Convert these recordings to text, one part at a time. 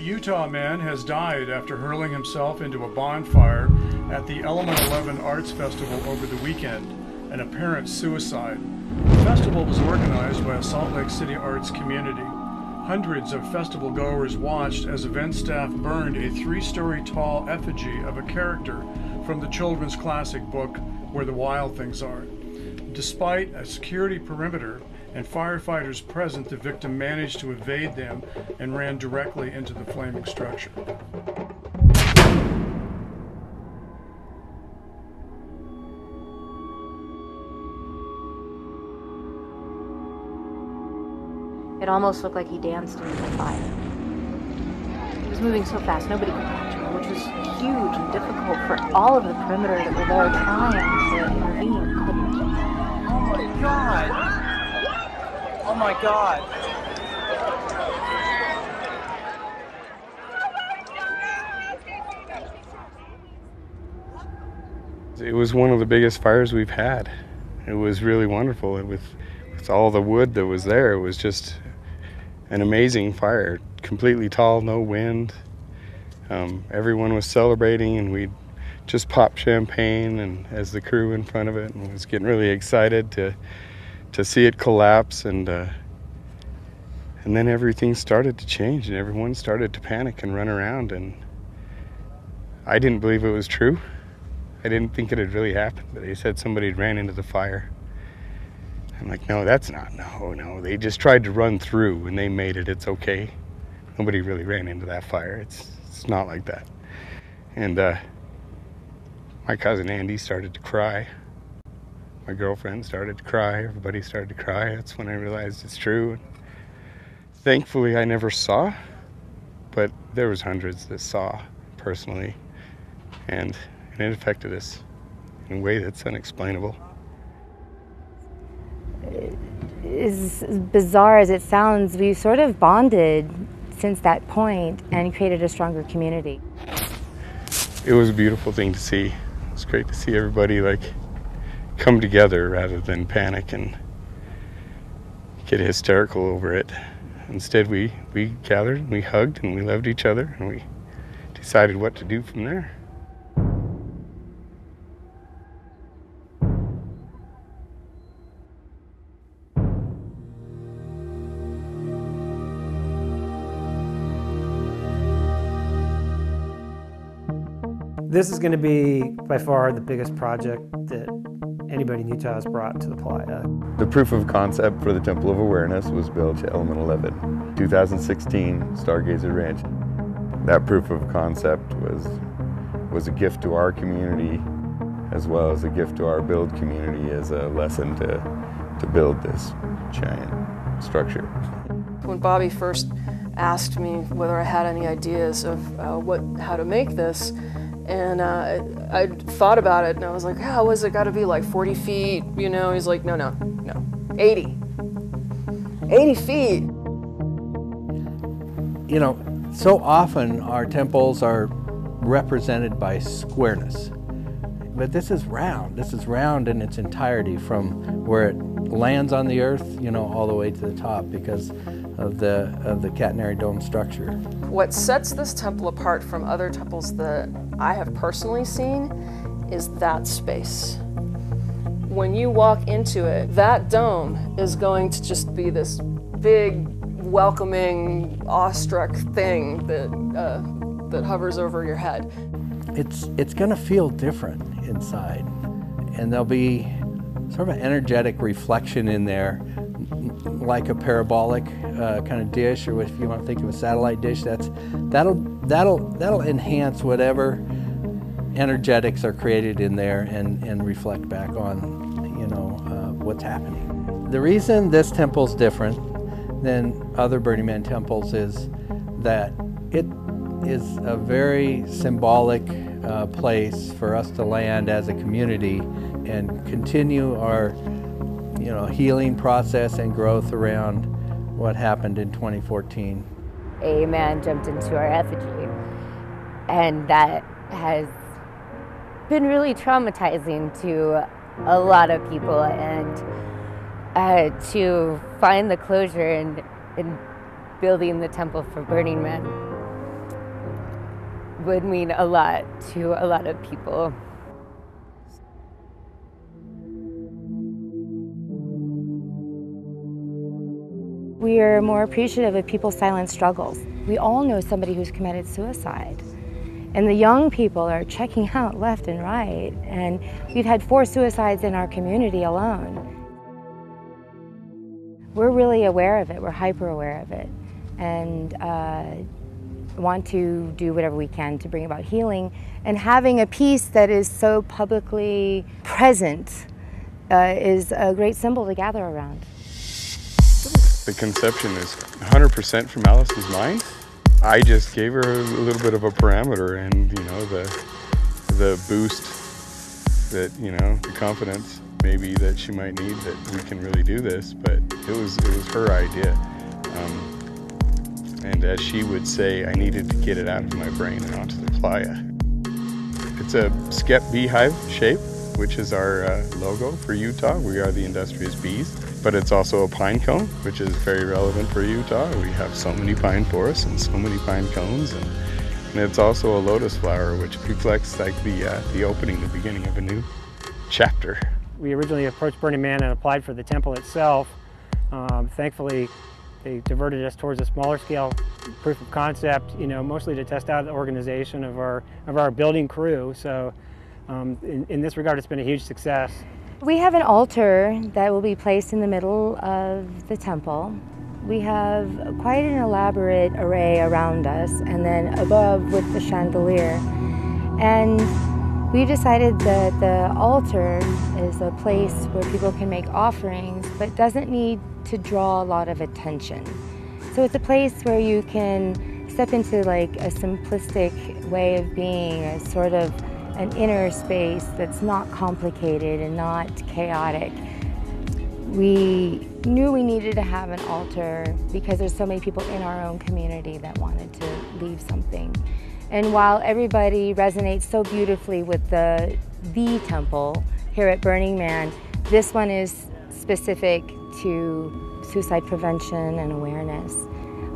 Utah man has died after hurling himself into a bonfire at the Element 11 Arts Festival over the weekend, an apparent suicide. The festival was organized by a Salt Lake City arts community. Hundreds of festival goers watched as event staff burned a 3-story tall effigy of a character from the children's classic book, Where the Wild Things Are. Despite a security perimeter and firefighters present, the victim managed to evade them and ran directly into the flaming structure. It almost looked like he danced into the fire. He was moving so fast, nobody could catch him, which was huge and difficult for all of the perimeter that were there trying to intervene and couldn't. Oh my God! Oh my God. It was one of the biggest fires we've had. It was really wonderful. With all the wood that was there, it was just an amazing fire. Completely tall, no wind. Everyone was celebrating, and we just popped champagne and as the crew in front of it, and was getting really excited to see it collapse, and then everything started to change and everyone started to panic and run around, and I didn't believe it was true. I didn't think it had really happened, but they said somebody had ran into the fire. I'm like, no, that's not, no, they just tried to run through and they made it, it's okay. Nobody really ran into that fire, it's not like that. And my cousin Andy started to cry. My girlfriend started to cry, everybody started to cry. That's when I realized it's true. And thankfully, I never saw, but there was hundreds that saw personally, and it affected us in a way that's unexplainable. As bizarre as it sounds, we sort of bonded since that point and created a stronger community. It was a beautiful thing to see. It was great to see everybody like come together rather than panic and get hysterical over it. Instead, we gathered, and we hugged, and we loved each other, and we decided what to do from there. This is going to be by far the biggest project that anybody in Utah has brought to the playa. The proof of concept for the Temple of Awareness was built at Element 11, 2016, Stargazer Ranch. That proof of concept was a gift to our community, as well as a gift to our build community as a lesson to build this giant structure. When Bobby first asked me whether I had any ideas of how to make this, and I thought about it, and I was like, how was it got to be like 40 feet, you know? He's like, no, 80. 80 feet. You know, so often our temples are represented by squareness, but this is round in its entirety from where it lands on the earth, you know, all the way to the top because of the catenary dome structure. What sets this temple apart from other temples that I have personally seen is that space. When you walk into it, that dome is going to just be this big, welcoming, awestruck thing that hovers over your head. It's gonna feel different inside, and there'll be sort of an energetic reflection in there, like a parabolic kind of dish, or if you want to think of a satellite dish, that'll enhance whatever energetics are created in there and reflect back on, you know, what's happening. The reason this temple's different than other Burning Man temples is that it is a very symbolic place for us to land as a community and continue our, you know, healing process and growth around what happened in 2014. A man jumped into our effigy, and that has been really traumatizing to a lot of people, and to find the closure in building the temple for Burning Man would mean a lot to a lot of people. We are more appreciative of people's silent struggles. We all know somebody who's committed suicide. And the young people are checking out left and right. And we've had 4 suicides in our community alone. We're really aware of it, we're hyper aware of it, and want to do whatever we can to bring about healing. And having a piece that is so publicly present is a great symbol to gather around. The conception is 100% from Alice's mind. I just gave her a little bit of a parameter and, you know, the boost that, you know, the confidence maybe that she might need that we can really do this, but it was her idea. And as she would say, I needed to get it out of my brain and onto the playa. It's a skep beehive shape, which is our logo for Utah. We are the industrious bees, but it's also a pine cone, which is very relevant for Utah. We have so many pine forests and so many pine cones, and it's also a lotus flower, which reflects like the opening, the beginning of a new chapter. We originally approached Burning Man and applied for the temple itself. Thankfully, they diverted us towards a smaller scale proof of concept, you know, mostly to test out the organization of our building crew. So in this regard, it's been a huge success. We have an altar that will be placed in the middle of the temple. We have quite an elaborate array around us, and then above with the chandelier. And we decided that the altar is a place where people can make offerings, but doesn't need to draw a lot of attention. So it's a place where you can step into like a simplistic way of being, a sort of an inner space that's not complicated and not chaotic. We knew we needed to have an altar because there's so many people in our own community that wanted to leave something. And while everybody resonates so beautifully with the temple here at Burning Man, this one is specific to suicide prevention and awareness.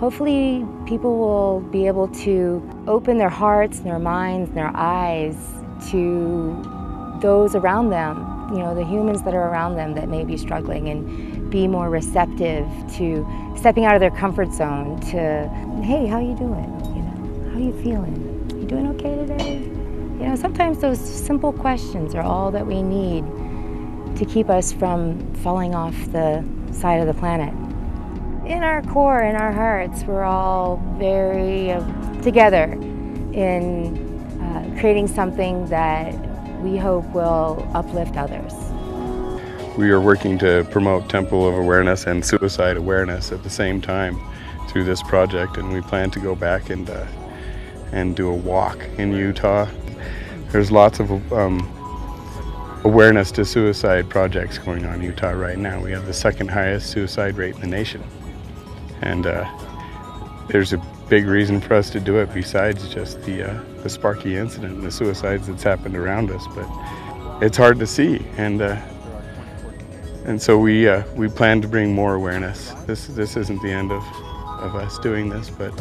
Hopefully people will be able to open their hearts and their minds and their eyes to those around them, you know, the humans that are around them that may be struggling, and be more receptive to stepping out of their comfort zone to, hey, how you doing? How are you feeling? You doing okay today? You know, sometimes those simple questions are all that we need to keep us from falling off the side of the planet. In our core, in our hearts, we're all very together in creating something that we hope will uplift others. We are working to promote Temple of Awareness and suicide awareness at the same time through this project, and we plan to go back and do a walk in Utah. There's lots of awareness to suicide projects going on in Utah right now. We have the 2nd highest suicide rate in the nation. And there's a big reason for us to do it besides just the Sparky incident and the suicides that's happened around us, but it's hard to see. And so we plan to bring more awareness. This isn't the end of us doing this, but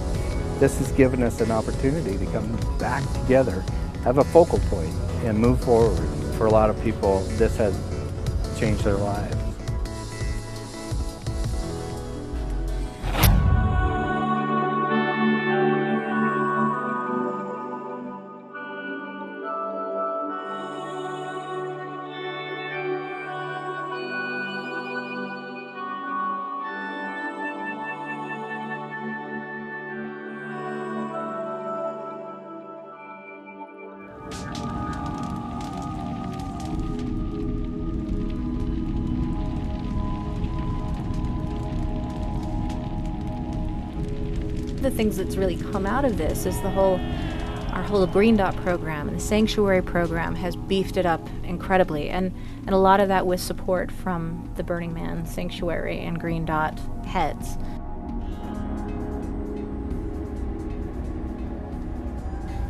this has given us an opportunity to come back together, have a focal point, and move forward. For a lot of people, this has changed their lives. The things that's really come out of this is our whole Green Dot program, and the sanctuary program has beefed it up incredibly, and a lot of that with support from the Burning Man sanctuary and Green Dot heads.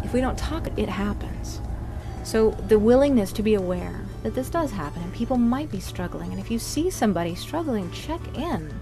If we don't talk, it happens. So the willingness to be aware that this does happen and people might be struggling, and if you see somebody struggling, check in.